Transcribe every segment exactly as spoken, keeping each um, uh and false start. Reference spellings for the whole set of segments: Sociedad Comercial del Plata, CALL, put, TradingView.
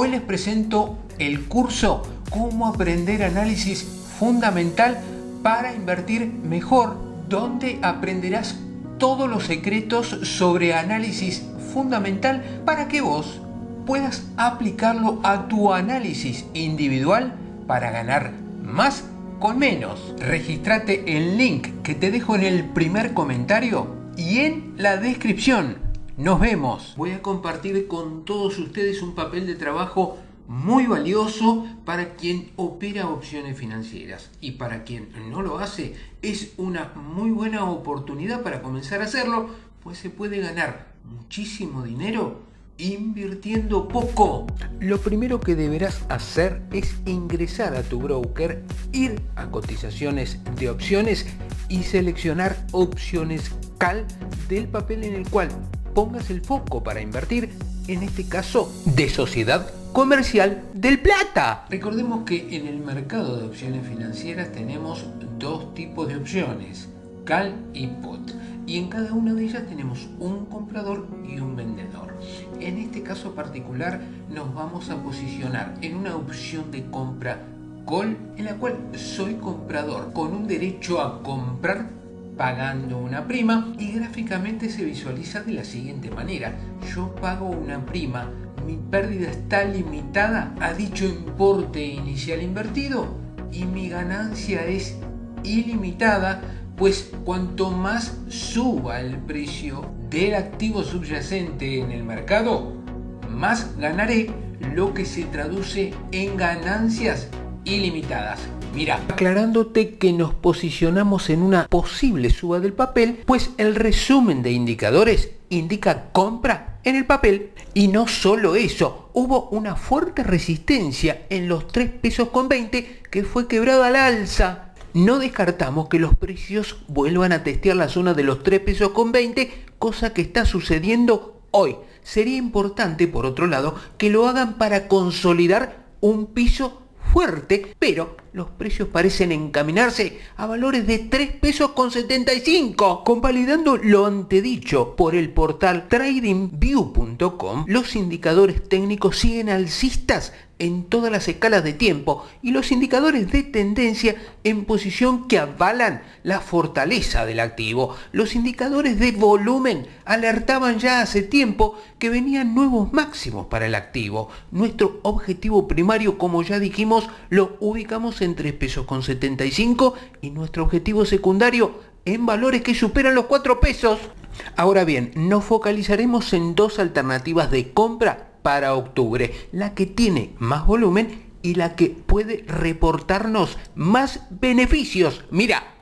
Hoy les presento el curso Cómo aprender análisis fundamental para invertir mejor, donde aprenderás todos los secretos sobre análisis fundamental para que vos puedas aplicarlo a tu análisis individual para ganar más con menos. Regístrate el link que te dejo en el primer comentario y en la descripción. Nos vemos. Voy a compartir con todos ustedes un papel de trabajo muy valioso para quien opera opciones financieras, y para quien no lo hace es una muy buena oportunidad para comenzar a hacerlo, pues se puede ganar muchísimo dinero invirtiendo poco. Lo primero que deberás hacer es ingresar a tu broker, ir a cotizaciones de opciones y seleccionar opciones C A L del papel en el cual pongas el foco para invertir, en este caso de Sociedad Comercial del Plata. Recordemos que en el mercado de opciones financieras tenemos dos tipos de opciones, C A L y P O T, y en cada una de ellas tenemos un comprador y un vendedor. En este caso particular nos vamos a posicionar en una opción de compra C A L, en la cual soy comprador con un derecho a comprar pagando una prima, y gráficamente se visualiza de la siguiente manera. Yo pago una prima, mi pérdida está limitada a dicho importe inicial invertido y mi ganancia es ilimitada, pues cuanto más suba el precio del activo subyacente en el mercado, más ganaré, lo que se traduce en ganancias ilimitadas. Mira, aclarándote que nos posicionamos en una posible suba del papel, pues el resumen de indicadores indica compra en el papel. Y no solo eso, hubo una fuerte resistencia en los tres pesos con veinte que fue quebrada al alza. No descartamos que los precios vuelvan a testear la zona de los tres pesos con veinte, cosa que está sucediendo hoy. Sería importante, por otro lado, que lo hagan para consolidar un piso fuerte, pero los precios parecen encaminarse a valores de tres pesos con setenta y cinco. Convalidando lo antedicho por el portal Trading View punto com, los indicadores técnicos siguen alcistas en todas las escalas de tiempo y los indicadores de tendencia en posición que avalan la fortaleza del activo. Los indicadores de volumen alertaban ya hace tiempo que venían nuevos máximos para el activo. Nuestro objetivo primario, como ya dijimos, lo ubicamos en tres pesos con setenta y cinco y nuestro objetivo secundario en valores que superan los cuatro pesos. Ahora bien, nos focalizaremos en dos alternativas de compra para octubre, la que tiene más volumen y la que puede reportarnos más beneficios. Mira,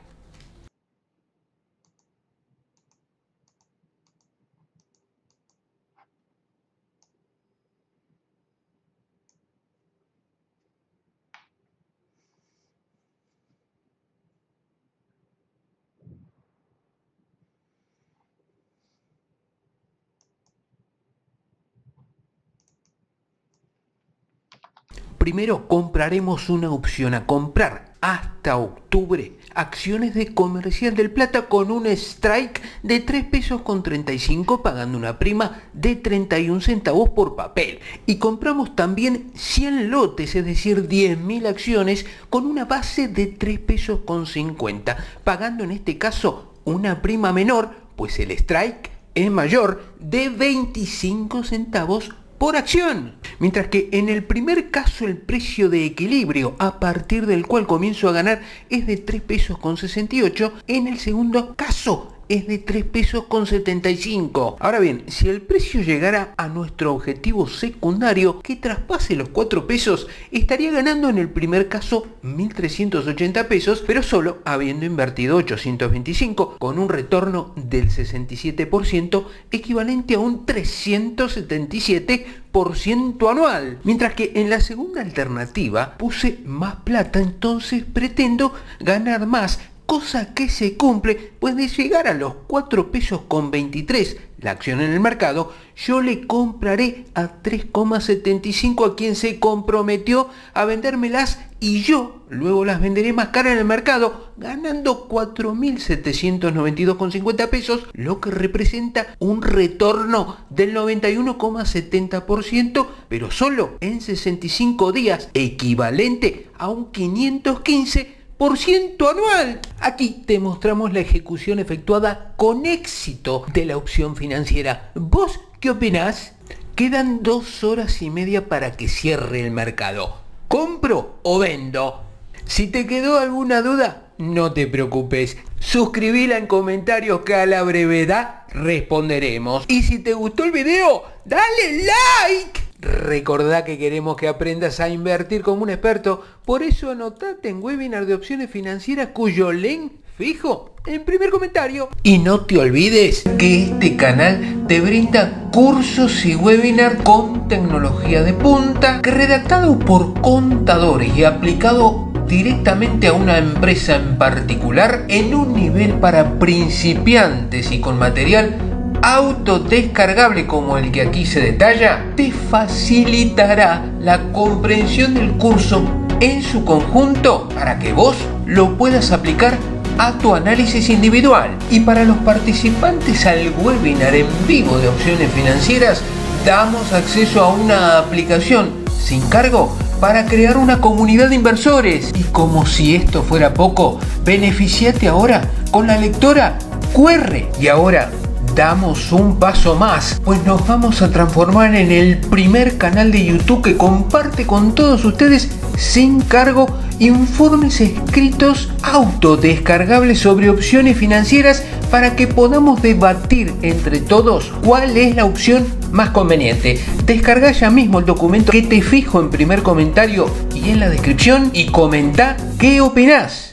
primero compraremos una opción a comprar hasta octubre, acciones de Comercial del Plata con un strike de tres pesos con treinta y cinco pagando una prima de treinta y un centavos por papel, y compramos también cien lotes, es decir diez mil acciones con una base de tres pesos con cincuenta pagando en este caso una prima menor, pues el strike es mayor, de veinticinco centavos por acción. Mientras que en el primer caso el precio de equilibrio a partir del cual comienzo a ganar es de tres pesos con sesenta y ocho, en el segundo caso es de tres pesos con setenta y cinco. Ahora bien, si el precio llegara a nuestro objetivo secundario que traspase los cuatro pesos, estaría ganando en el primer caso mil trescientos ochenta pesos, pero solo habiendo invertido ochocientos veinticinco, con un retorno del sesenta y siete por ciento, equivalente a un trescientos setenta y siete por ciento anual. Mientras que en la segunda alternativa puse más plata, entonces pretendo ganar más, cosa que se cumple, pues de llegar a los cuatro pesos con veintitrés la acción en el mercado, yo le compraré a tres coma setenta y cinco a quien se comprometió a vendérmelas y yo luego las venderé más cara en el mercado, ganando cuatro mil setecientos noventa y dos con cincuenta pesos, lo que representa un retorno del noventa y uno coma setenta por ciento, pero solo en sesenta y cinco días, equivalente a un quinientos quince por ciento anual. Aquí te mostramos la ejecución efectuada con éxito de la opción financiera. ¿Vos qué opinás? Quedan dos horas y media para que cierre el mercado. ¿Compro o vendo? Si te quedó alguna duda, no te preocupes. Suscribíla en comentarios que a la brevedad responderemos. Y si te gustó el video, dale like. Recordá que queremos que aprendas a invertir como un experto, por eso anotate en webinar de opciones financieras cuyo link fijo en primer comentario. Y no te olvides que este canal te brinda cursos y webinars con tecnología de punta, redactado por contadores y aplicado directamente a una empresa en particular en un nivel para principiantes y con material autodescargable como el que aquí se detalla, te facilitará la comprensión del curso en su conjunto para que vos lo puedas aplicar a tu análisis individual. Y para los participantes al webinar en vivo de opciones financieras, damos acceso a una aplicación sin cargo para crear una comunidad de inversores. Y como si esto fuera poco, beneficiate ahora con la lectora cu erre. Y ahora damos un paso más, pues nos vamos a transformar en el primer canal de YouTube que comparte con todos ustedes sin cargo informes escritos autodescargables sobre opciones financieras para que podamos debatir entre todos cuál es la opción más conveniente. Descarga ya mismo el documento que te fijo en primer comentario y en la descripción y comenta qué opinás.